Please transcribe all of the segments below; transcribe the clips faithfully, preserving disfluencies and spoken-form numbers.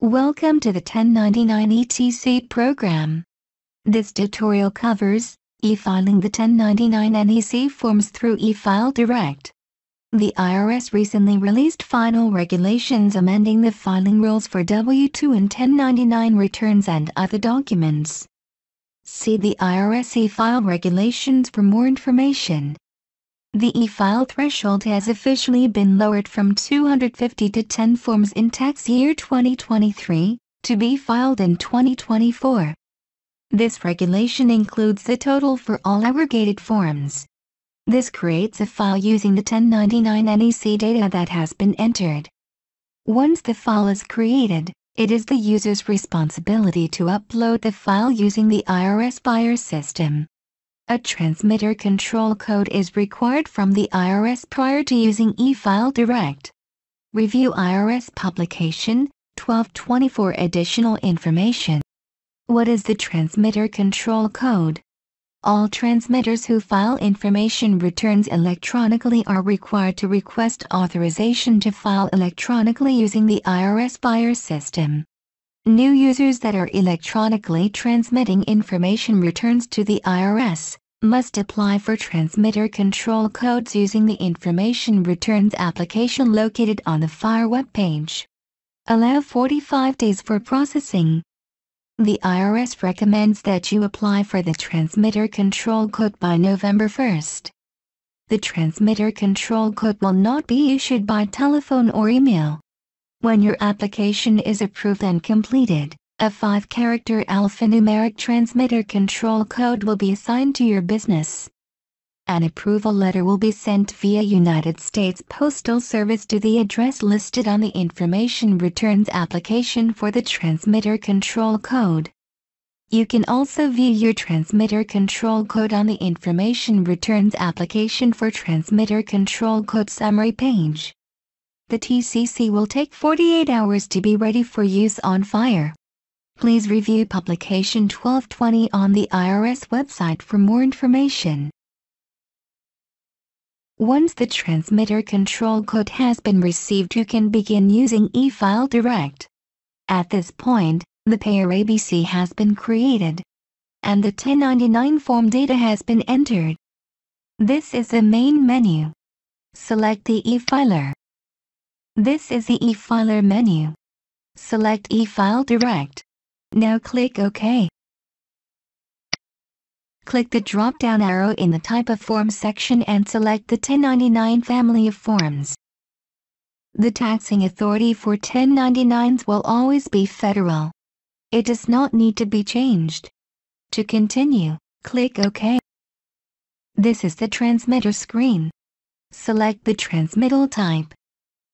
Welcome to the ten ninety-nine E T C program. This tutorial covers e-filing the ten ninety-nine N E C forms through eFile Direct. The I R S recently released final regulations amending the filing rules for W two and ten ninety-nine returns and other documents. See the I R S e-file regulations for more information. The e-file threshold has officially been lowered from two hundred fifty to ten forms in tax year twenty twenty-three, to be filed in twenty twenty-four. This regulation includes the total for all aggregated forms. This creates a file using the ten ninety-nine N E C data that has been entered. Once the file is created, it is the user's responsibility to upload the file using the I R S FIRE system. A transmitter control code is required from the I R S prior to using eFile Direct. Review I R S publication twelve twenty for additional information. What is the transmitter control code? All transmitters who file information returns electronically are required to request authorization to file electronically using the I R S FIRE system. New users that are electronically transmitting information returns to the I R S must apply for transmitter control codes using the Information Returns application located on the FIRE webpage. Allow forty-five days for processing. The I R S recommends that you apply for the transmitter control code by November first. The transmitter control code will not be issued by telephone or email. When your application is approved and completed, a five-character alphanumeric transmitter control code will be assigned to your business. An approval letter will be sent via United States Postal Service to the address listed on the Information Returns application for the transmitter control code. You can also view your transmitter control code on the Information Returns application for transmitter control code summary page. The T C C will take forty-eight hours to be ready for use on FIRE. Please review publication twelve twenty on the I R S website for more information. Once the transmitter control code has been received, you can begin using eFile Direct. At this point, the payer A B C has been created, and the ten ninety-nine form data has been entered. This is the main menu. Select the eFiler. This is the eFiler menu. Select eFile Direct. Now click OK. Click the drop-down arrow in the Type of Form section and select the ten ninety-nine family of forms. The taxing authority for ten ninety-nines will always be federal. It does not need to be changed. To continue, click OK. This is the transmitter screen. Select the transmittal type.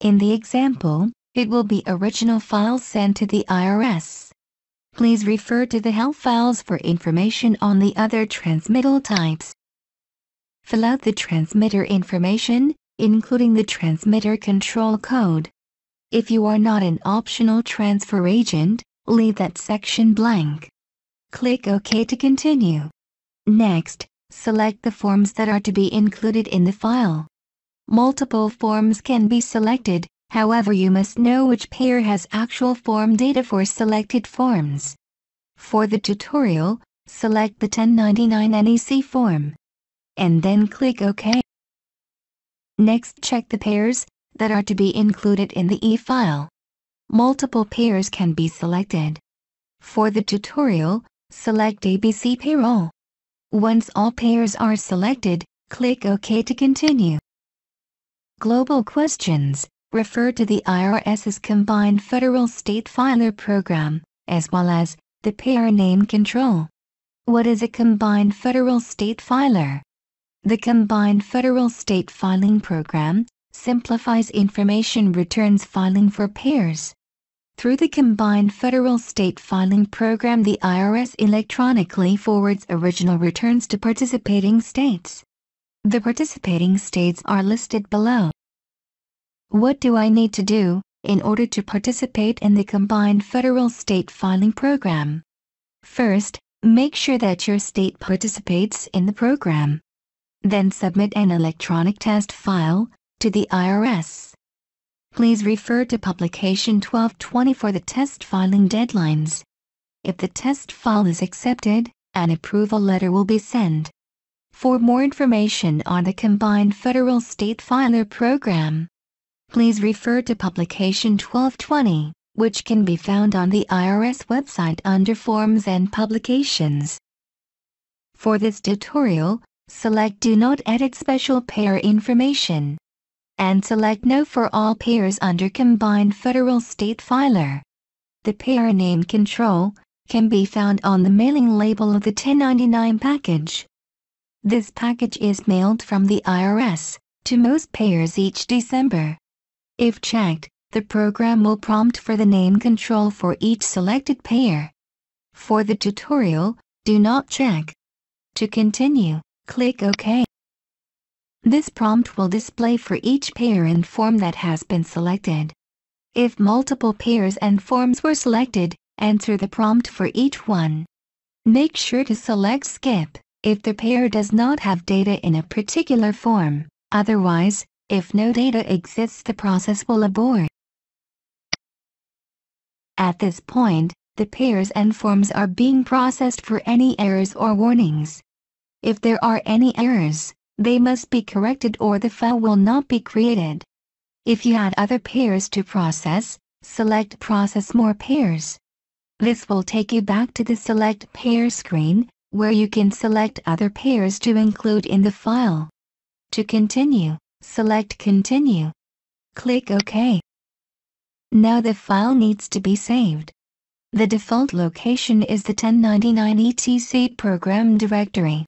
In the example, it will be original files sent to the I R S. Please refer to the help files for information on the other transmittal types. Fill out the transmitter information, including the transmitter control code. If you are not an optional transfer agent, leave that section blank. Click OK to continue. Next, select the forms that are to be included in the file. Multiple forms can be selected, however you must know which payer has actual form data for selected forms. For the tutorial, select the ten ninety-nine N E C form, and then click OK. Next, check the payers that are to be included in the e-file. Multiple payers can be selected. For the tutorial, select A B C Payroll. Once all payers are selected, click OK to continue. Global questions refer to the I R S's Combined Federal State Filer Program, as well as the payer name control. What is a Combined Federal State Filer? The Combined Federal State Filing Program simplifies information returns filing for payers. Through the Combined Federal State Filing Program, the I R S electronically forwards original returns to participating states. The participating states are listed below. What do I need to do in order to participate in the Combined Federal State Filing Program? First, make sure that your state participates in the program. Then submit an electronic test file to the I R S. please refer to Publication twelve twenty for the test filing deadlines. If the test file is accepted, an approval letter will be sent. For more information on the Combined Federal State Filer Program, please refer to Publication twelve twenty, which can be found on the I R S website under Forms and Publications. For this tutorial, select Do Not Edit Special Payer Information, and select No for all payers under Combined Federal State Filer. The payer name control can be found on the mailing label of the ten ninety-nine package. This package is mailed from the I R S to most payers each December. If checked, the program will prompt for the name control for each selected payer. For the tutorial, do not check. To continue, click OK. This prompt will display for each payer and form that has been selected. If multiple payers and forms were selected, enter the prompt for each one. Make sure to select Skip if the payer does not have data in a particular form. Otherwise, if no data exists, the process will abort. At this point, the payers and forms are being processed for any errors or warnings. If there are any errors, they must be corrected or the file will not be created. If you had other payers to process, select Process More Payers. This will take you back to the Select Payer screen, where you can select other payers to include in the file. To continue, select Continue. Click OK. Now the file needs to be saved. The default location is the ten ninety-nine E T C program directory.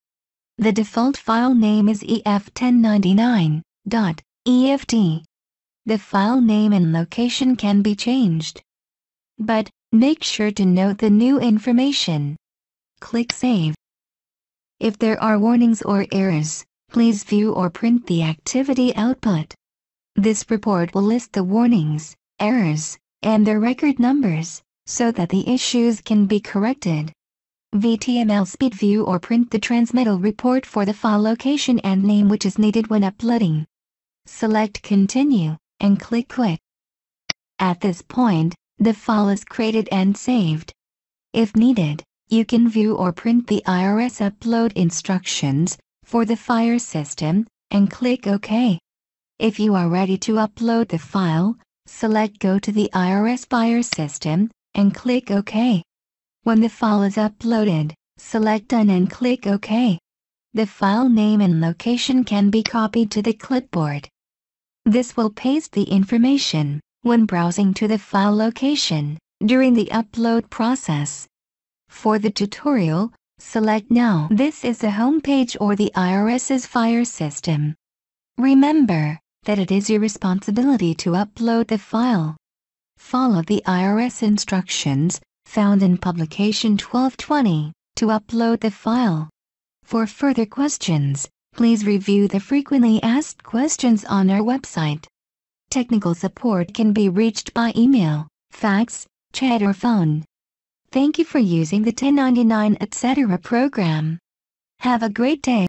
The default file name is E F ten ninety-nine dot E F D. The file name and location can be changed, but make sure to note the new information. Click Save. If there are warnings or errors, please view or print the activity output. This report will list the warnings, errors, and their record numbers, so that the issues can be corrected. V T M L Speed view or print the transmittal report for the file location and name which is needed when uploading. Select Continue and click Quit. At this point, the file is created and saved. If needed, you can view or print the I R S upload instructions for the FIRE system, and click OK. If you are ready to upload the file, select Go to the I R S FIRE system, and click OK. When the file is uploaded, select Done and click OK. The file name and location can be copied to the clipboard. This will paste the information when browsing to the file location during the upload process. For the tutorial, select Now. This is the home page or the IRS's FIRE system. Remember that it is your responsibility to upload the file. Follow the I R S instructions found in Publication twelve twenty to upload the file. For further questions, please review the Frequently Asked Questions on our website. Technical support can be reached by email, fax, chat or phone. Thank you for using the ten ninety-nine et cetera program. Have a great day.